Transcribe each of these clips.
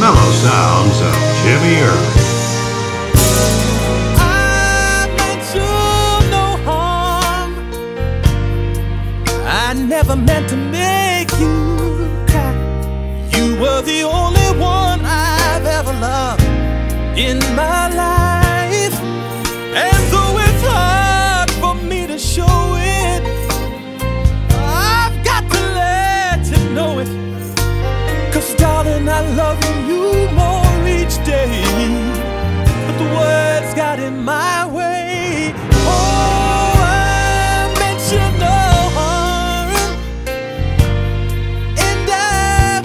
mellow sounds of Jimmy Earl. I meant you no harm. I never meant to make you cry. You were the only one I've ever loved in my life. And though it's hard for me to show it, I've got to let you know it. 'Cause darling, I love you more each day, but the words got in my way. Oh, I meant you no harm, and I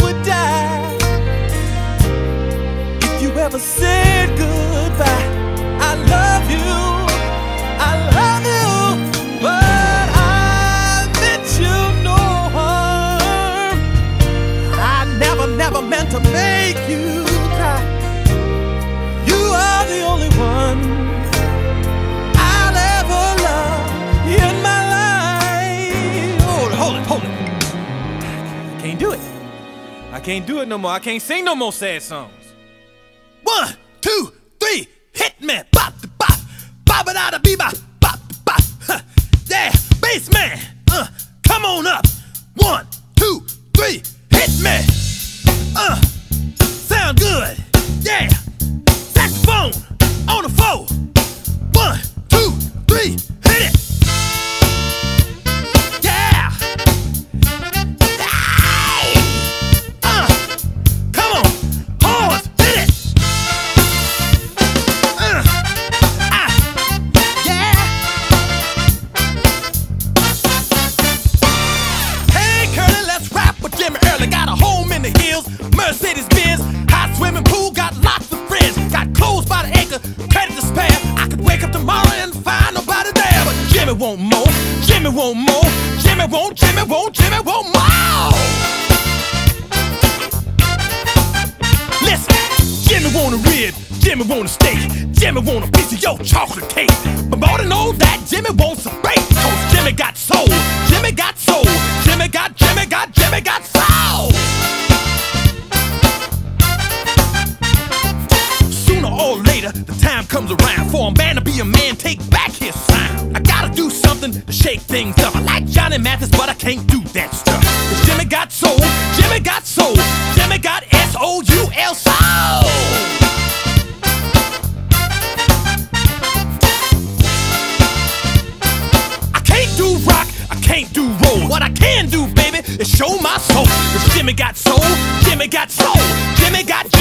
would die if you ever said goodbye. I love you, I love you, but I meant you no harm. I never meant to make you cry. You are the only one I'll ever love in my life. Oh, hold it. I can't do it. I can't do it no more. I can't sing no more sad songs. 1, 2, 3, hit me. Bop the bop. Bop it out of bebop. Bop the bop. Huh. Yeah, bass man. Come on up. 1, 2, 3, hit me. Sound good, yeah. Saxophone on the floor. 1, 2, 3, hit it. Yeah. Hey. Come on, horns, hit it. Yeah. Hey, Curly, let's rap with Jimmy Earl. Got a home in the hills, Mercedes Benz, hot swimming pool, got lots of friends, got clothes by the acre, credit to spare. I could wake up tomorrow and find nobody there, but Jimmy want more, Jimmy want more, Jimmy want more. Listen, Jimmy want a rib, Jimmy want a steak, Jimmy want a piece of your chocolate cake, but more than all that, Jimmy wants a break. 'Cause Jimmy got soul, Jimmy got soul, Jimmy got soul. Sooner or later, the time comes around for a man to be a man, take back his sound. I gotta do something to shake things up. I like Johnny Mathis, but I can't do that stuff. 'Cause Jimmy got soul, Jimmy got soul, soul. What I can do, baby, is show my soul. 'Cause Jimmy got soul, Jimmy got soul, Jimmy got